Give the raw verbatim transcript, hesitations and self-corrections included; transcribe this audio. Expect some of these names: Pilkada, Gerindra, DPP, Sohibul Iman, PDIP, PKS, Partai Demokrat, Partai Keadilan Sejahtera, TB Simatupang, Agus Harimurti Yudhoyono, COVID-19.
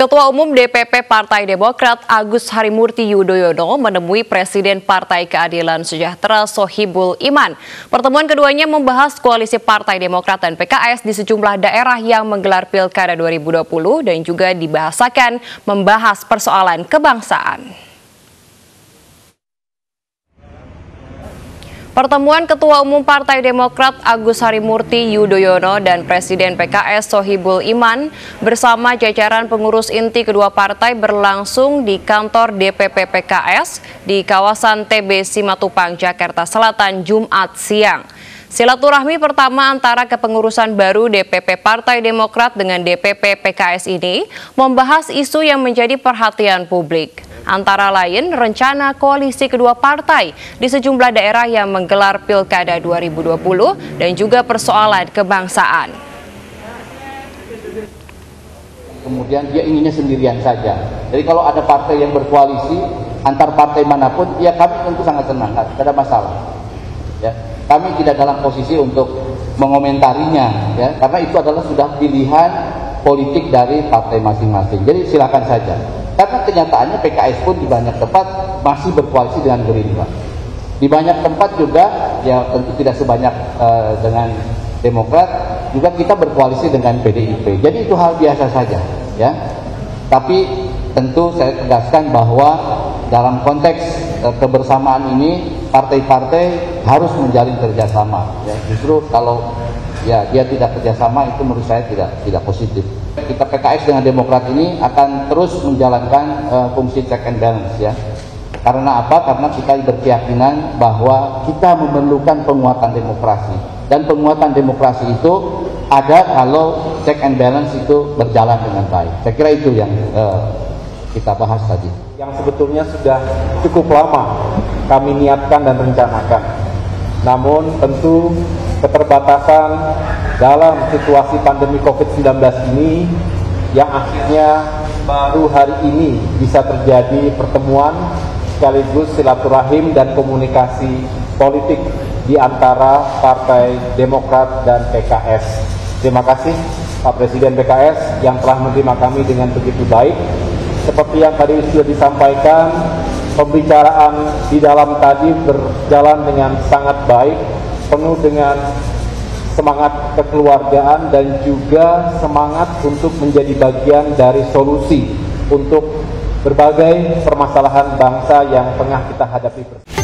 Ketua Umum D P P Partai Demokrat Agus Harimurti Yudhoyono menemui Presiden Partai Keadilan Sejahtera Sohibul Iman. Pertemuan keduanya membahas koalisi Partai Demokrat dan P K S di sejumlah daerah yang menggelar Pilkada dua ribu dua puluh dan juga dibahasakan membahas persoalan kebangsaan. Pertemuan Ketua Umum Partai Demokrat Agus Harimurti Yudhoyono dan Presiden P K S Sohibul Iman bersama jajaran pengurus inti kedua partai berlangsung di kantor D P P P K S di kawasan T B Simatupang, Jakarta Selatan, Jumat siang. Silaturahmi pertama antara kepengurusan baru D P P Partai Demokrat dengan D P P P K S ini membahas isu yang menjadi perhatian publik. Antara lain rencana koalisi kedua partai di sejumlah daerah yang menggelar Pilkada dua ribu dua puluh dan juga persoalan kebangsaan. Kemudian dia inginnya sendirian saja. Jadi kalau ada partai yang berkoalisi antar partai manapun, ya kami tentu sangat senang, tidak ada masalah. Ya, kami tidak dalam posisi untuk mengomentarinya, ya, karena itu adalah sudah pilihan politik dari partai masing-masing. Jadi silakan saja. Karena kenyataannya P K S pun di banyak tempat masih berkoalisi dengan Gerindra. Di banyak tempat juga, ya tentu tidak sebanyak uh, dengan Demokrat, juga kita berkoalisi dengan P D I P. Jadi itu hal biasa saja, ya. Tapi tentu saya tegaskan bahwa dalam konteks uh, kebersamaan ini partai-partai harus menjalin kerjasama. Ya. Justru kalau ya dia tidak kerjasama itu menurut saya tidak tidak positif. Kita P K S dengan Demokrat ini akan terus menjalankan uh, fungsi check and balance, ya. Karena apa? Karena kita berkeyakinan bahwa kita memerlukan penguatan demokrasi, dan penguatan demokrasi itu ada kalau check and balance itu berjalan dengan baik. Saya kira itu yang uh, kita bahas tadi. Yang sebetulnya sudah cukup lama kami niatkan dan rencanakan. Namun tentu keterbatasan dalam situasi pandemi COVID sembilan belas ini yang akhirnya baru hari ini bisa terjadi pertemuan sekaligus silaturahim dan komunikasi politik di antara Partai Demokrat dan P K S. Terima kasih Pak Presiden P K S yang telah menerima kami dengan begitu baik. Seperti yang tadi sudah disampaikan, pembicaraan di dalam tadi berjalan dengan sangat baik, penuh dengan semangat kekeluargaan dan juga semangat untuk menjadi bagian dari solusi untuk berbagai permasalahan bangsa yang tengah kita hadapi bersama.